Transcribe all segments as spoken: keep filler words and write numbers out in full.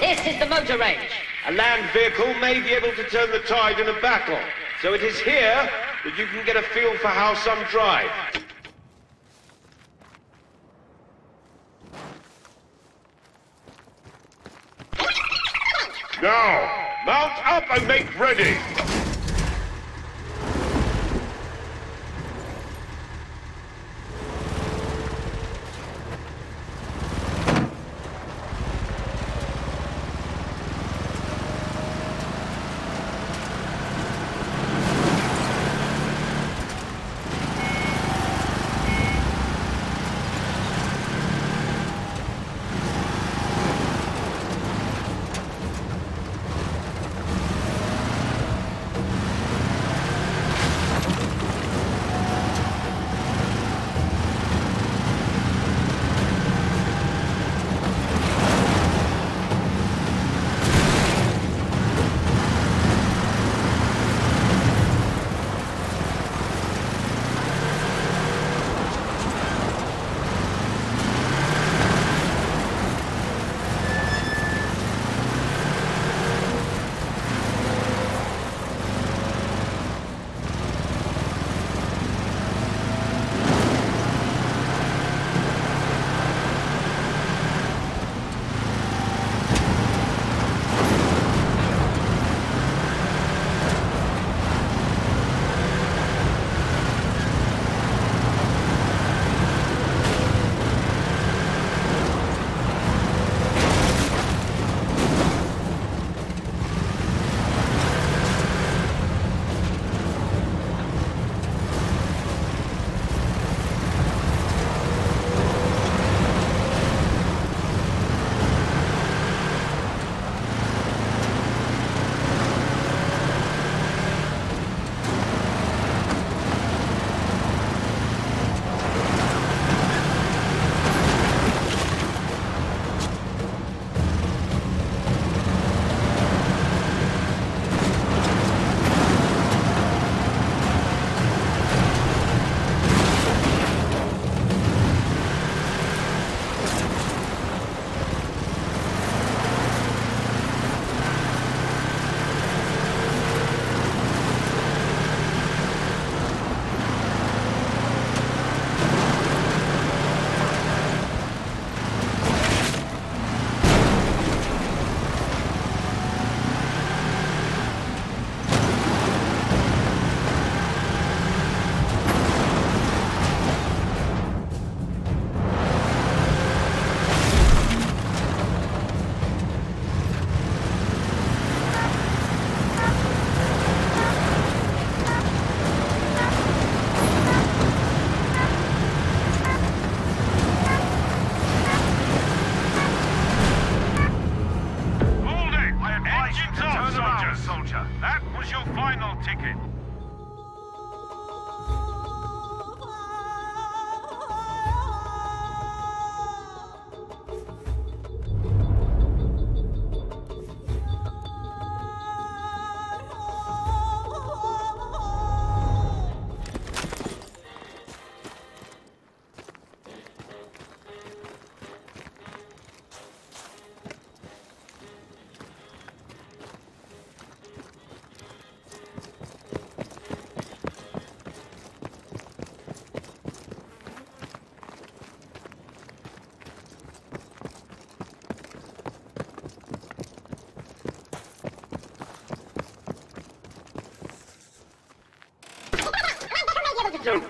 This is the motor range. A land vehicle may be able to turn the tide in a battle, so it is here that you can get a feel for how some drive. Now, mount up and make ready.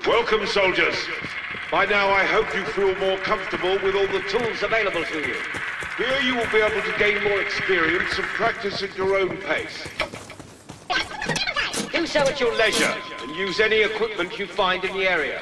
Welcome, soldiers. By now, I hope you feel more comfortable with all the tools available to you. Here you will be able to gain more experience and practice at your own pace. Do so at your leisure and use any equipment you find in the area.